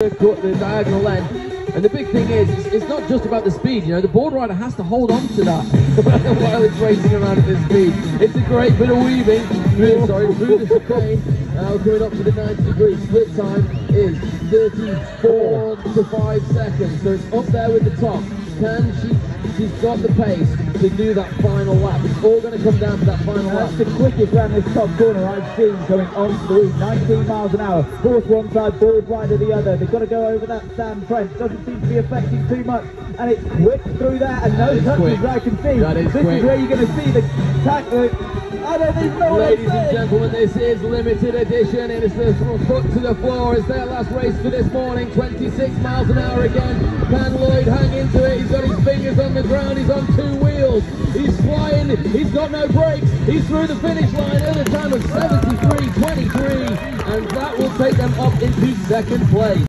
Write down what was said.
Cut the diagonal end, and the big thing is it's not just about the speed. You know, the board rider has to hold on to that while it's racing around at this speed. It's a great bit of weaving through the chicane. Now coming up to the 90-degree split time is 34 to 5 seconds, so it's up there with the top. Can she's got the pace to do that final lap? It's all going to come down to that final lap. That's the quickest round this top corner I've seen going on to the week. 19 miles an hour, horse one side, board rider the other. They've got to go over that sand fence. Doesn't seem to be affecting too much, and it's quick through that, and those touches I can see. This is where you're going to see the tackle. Ladies and gentlemen, this is limited edition. It is the foot to the floor. It's their last race for this morning. 26 miles an hour again. Can Lloyd hang into it? He's got his fingers on the ground. He's on two wheels. He's flying. He's got no brakes. He's through the finish line at a time of 73.23, and that will take them up into second place.